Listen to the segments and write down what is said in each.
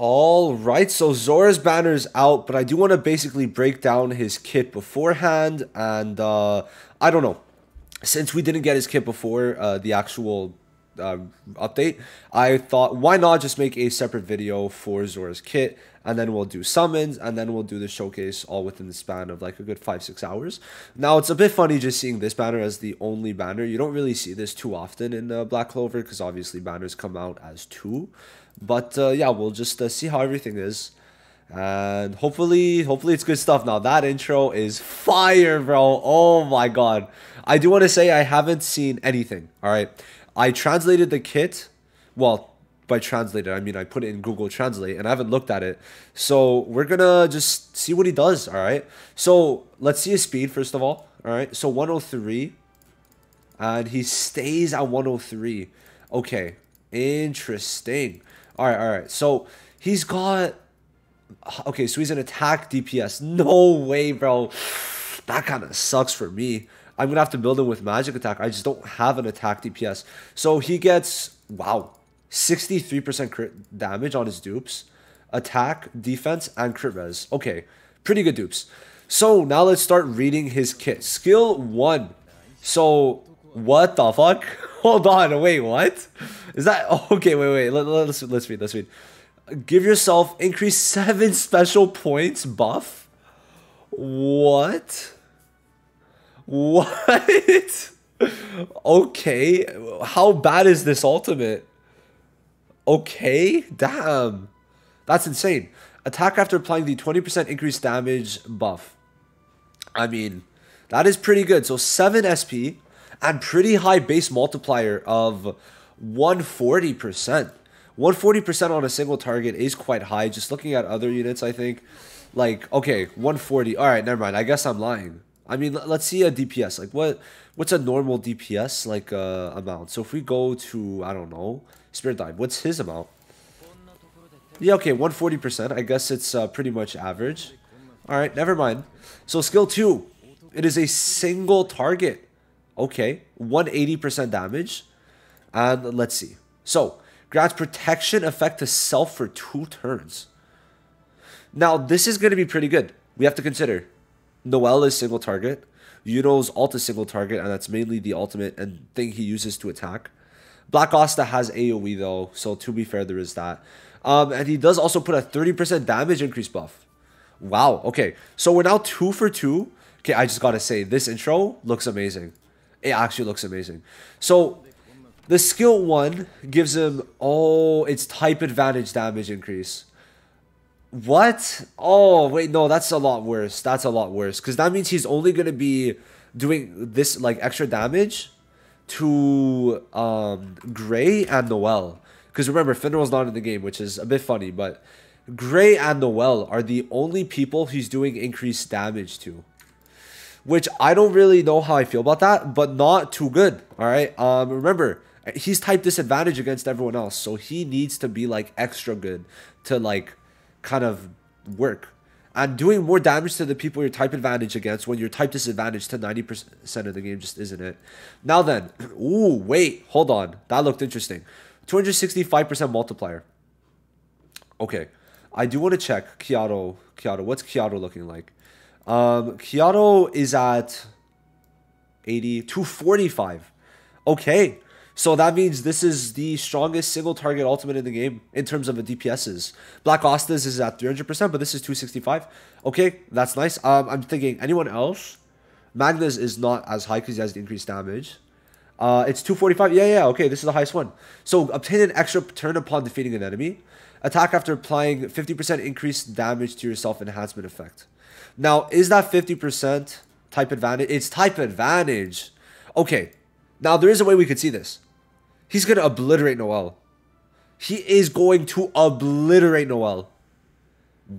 All right, so Zora's banner is out, but I do want to basically break down his kit beforehand. And I don't know, since we didn't get his kit before the actual update, I thought, why not just make a separate video for Zora's kit? And then we'll do summons, and then we'll do the showcase, all within the span of like a good 5-6 hours. Now, it's a bit funny just seeing this banner as the only banner. You don't really see this too often in Black Clover, because obviously banners come out as 2. But yeah, we'll just see how everything is. And hopefully it's good stuff. Now, that intro is fire, bro. Oh my god. I do want to say I haven't seen anything, alright? I translated the kit, well, by translated, I mean I put it in Google Translate, and I haven't looked at it. So we're gonna just see what he does, all right? So let's see his speed, first of all, all right? So 103, and he stays at 103. Okay, interesting. All right, so he's got... Okay, so he's an attack DPS. No way, bro. That kind of sucks for me. I'm gonna have to build him with magic attack. I just don't have an attack DPS. So he gets... Wow. 63% crit damage on his dupes, attack, defense, and crit res. Okay, pretty good dupes. So now let's start reading his kit. Skill 1. So what the fuck? Hold on, wait, what? Is that... Okay, wait, let's read. Give yourself increase 7 special points buff. What? What? Okay, how bad is this ultimate? Okay, damn. That's insane. Attack after applying the 20% increased damage buff. I mean, that is pretty good. So 7 SP and pretty high base multiplier of 140%. 140% on a single target is quite high. Just looking at other units, I think. Like, okay, 140. All right, never mind. I guess I'm lying. I mean, let's see a DPS. Like, what's a normal DPS, like, amount? So if we go to, I don't know, Spirit Dive, what's his amount? Yeah, okay, 140%. I guess it's pretty much average. All right, never mind. So skill 2. It is a single target. Okay, 180% damage. And let's see. So, grants protection effect to self for 2 turns. Now, this is going to be pretty good. We have to consider... Noelle is single target, Yuno's ult is single target, and that's mainly the ultimate and thing he uses to attack. Black Asta has AoE though, so to be fair, there is that. And he does also put a 30% damage increase buff. Wow, okay, so we're now 2 for 2. Okay, I just gotta say, this intro looks amazing. It actually looks amazing. So, the skill 1 gives him, oh, it's type advantage damage increase. What? Oh, wait, no, that's a lot worse. That's a lot worse. Because that means he's only going to be doing this, like, extra damage to Gray and Noelle. Because remember, Fenrir's not in the game, which is a bit funny. But Gray and Noelle are the only people he's doing increased damage to. Which I don't really know how I feel about that, but not too good. All right? Remember, he's type disadvantage against everyone else. So he needs to be, like, extra good to, like... kind of work, and doing more damage to the people you're type advantage against when you're type disadvantage to 90% of the game just isn't it. Now then, ooh, wait, hold on, that looked interesting. 265% multiplier. Okay, I do want to check Kaito. What's Kaito looking like? Kaito is at 245. Okay, so that means this is the strongest single target ultimate in the game in terms of the DPSs. Black Asta's is at 300%, but this is 265. Okay, that's nice. I'm thinking, anyone else? Magnus is not as high because he has the increased damage. It's 245. Yeah, okay, this is the highest one. So, obtain an extra turn upon defeating an enemy. Attack after applying 50% increased damage to your self-enhancement effect. Now, is that 50% type advantage? It's type advantage. Okay, now there is a way we could see this. He's going to obliterate Noelle. He is going to obliterate Noelle.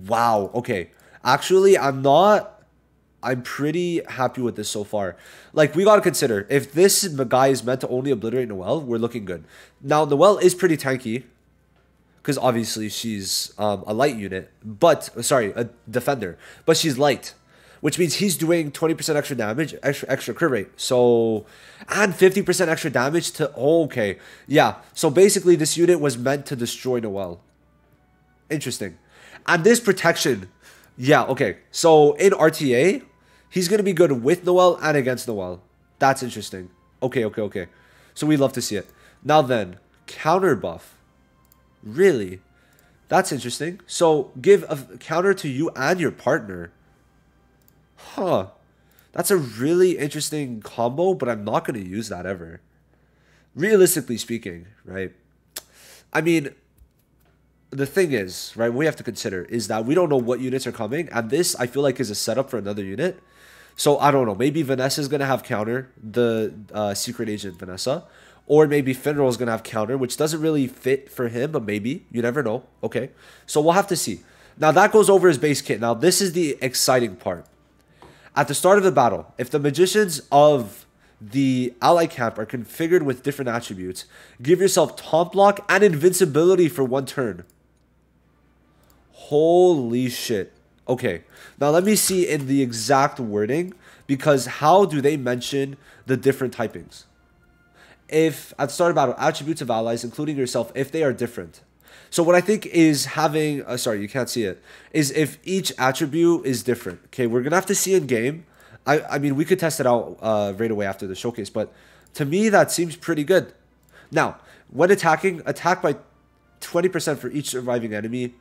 Wow. Okay. Actually, I'm pretty happy with this so far. Like, we got to consider, if this guy is meant to only obliterate Noelle, we're looking good. Now, Noelle is pretty tanky. Because obviously she's a light unit. But, sorry, a defender. But she's light. Which means he's doing 20% extra damage, extra crit rate. So, and 50% extra damage to, okay. Yeah, so basically this unit was meant to destroy Noelle. Interesting. And this protection. Yeah, okay. So in RTA, he's going to be good with Noelle and against Noelle. That's interesting. Okay, okay, okay. So we'd love to see it. Now then, counter buff. Really? That's interesting. So give a counter to you and your partner. Huh. That's a really interesting combo, but I'm not going to use that ever. Realistically speaking, right? I mean, the thing is, right, we have to consider is that we don't know what units are coming. And this, I feel like, is a setup for another unit. So I don't know. Maybe Vanessa is going to have counter, the secret agent Vanessa. Or maybe Fenrir is going to have counter, which doesn't really fit for him, but maybe. You never know. Okay. So we'll have to see. Now, that goes over his base kit. Now, this is the exciting part. At the start of the battle, if the magicians of the ally camp are configured with different attributes, give yourself taunt block and invincibility for 1 turn. Holy shit. Okay. Now, let me see in the exact wording, because how do they mention the different typings? If, at the start of battle, attributes of allies, including yourself, if they are different. So what I think is having, sorry, you can't see it, is if each attribute is different. Okay, we're going to have to see in game. I mean, we could test it out right away after the showcase, but to me, that seems pretty good. Now, when attacking, attack by 20% for each surviving enemy.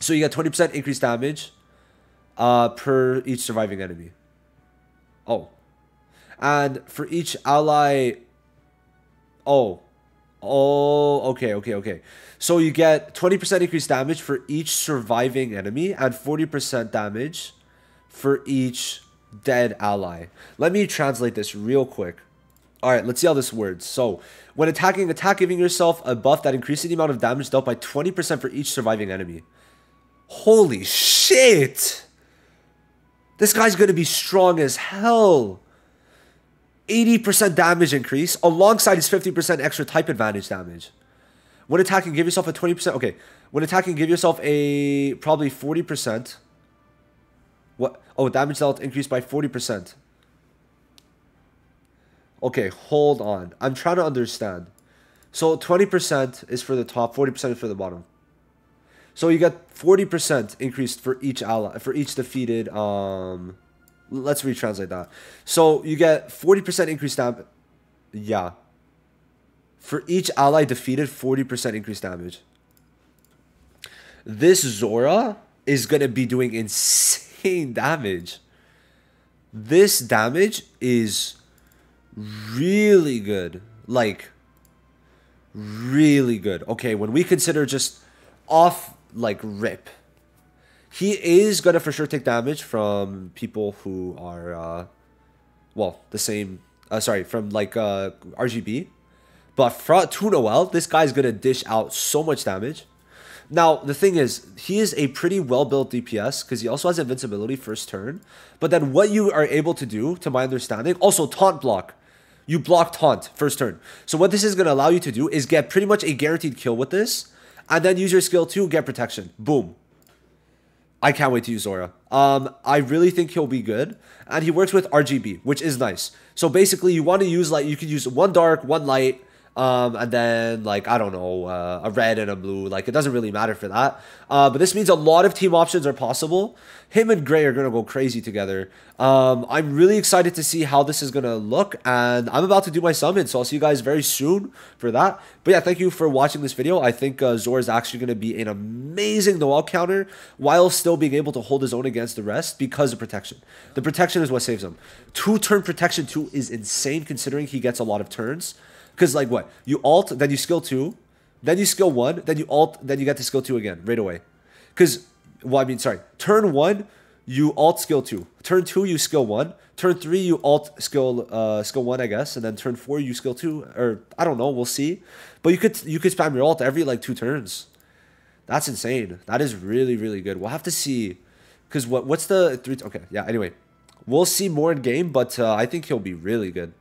So you get 20% increased damage per each surviving enemy. Oh. And for each ally... Oh. Oh, okay, okay, okay. So you get 20% increased damage for each surviving enemy and 40% damage for each dead ally. Let me translate this real quick. All right, let's see how this works. So when attacking, attack giving yourself a buff that increases the amount of damage dealt by 20% for each surviving enemy. Holy shit! This guy's going to be strong as hell. 80% damage increase alongside his 50% extra type advantage damage. When attacking, give yourself a 20%. Okay. When attacking, give yourself a probably 40%. What? Oh, damage dealt increased by 40%. Okay, hold on. I'm trying to understand. So 20% is for the top, 40% is for the bottom. So you get 40% increased for each ally, for each defeated. Let's retranslate that. So you get 40% increased damage. Yeah. For each ally defeated, 40% increased damage. This Zora is going to be doing insane damage. This damage is really good. Like, really good. Okay, when we consider just off, like, rip. He is going to for sure take damage from people who are, well, the same, sorry, from like RGB. But to Noelle, this guy's going to dish out so much damage. Now, the thing is, he is a pretty well-built DPS because he also has invincibility first turn. But then what you are able to do, to my understanding, also taunt block. You block taunt first turn. So what this is going to allow you to do is get pretty much a guaranteed kill with this. And then use your skill to get protection. Boom. I can't wait to use Zora. I really think he'll be good. And he works with RGB, which is nice. So basically, you want to use, like, you can use 1 dark, 1 light, and then, like, I don't know, a red and a blue. Like, it doesn't really matter for that. But this means a lot of team options are possible. Him and Gray are going to go crazy together. I'm really excited to see how this is going to look. And I'm about to do my summon, so I'll see you guys very soon for that. But yeah, thank you for watching this video. I think Zora is actually going to be an amazing Noelle counter while still being able to hold his own against the rest because of protection. The protection is what saves him. 2-turn protection 2 is insane considering he gets a lot of turns. Because, like, what? You alt, then you skill 2, then you skill 1, then you alt, then you get to skill 2 again right away. Because, well, I mean, sorry. Turn 1, you alt skill 2. Turn 2, you skill 1. Turn 3, you alt skill skill 1, I guess. And then turn 4, you skill 2. Or, I don't know. We'll see. But you could spam your alt every, like, 2 turns. That's insane. That is really, really good. We'll have to see. Because what's the... 3... Okay, yeah, anyway. We'll see more in game, but I think he'll be really good.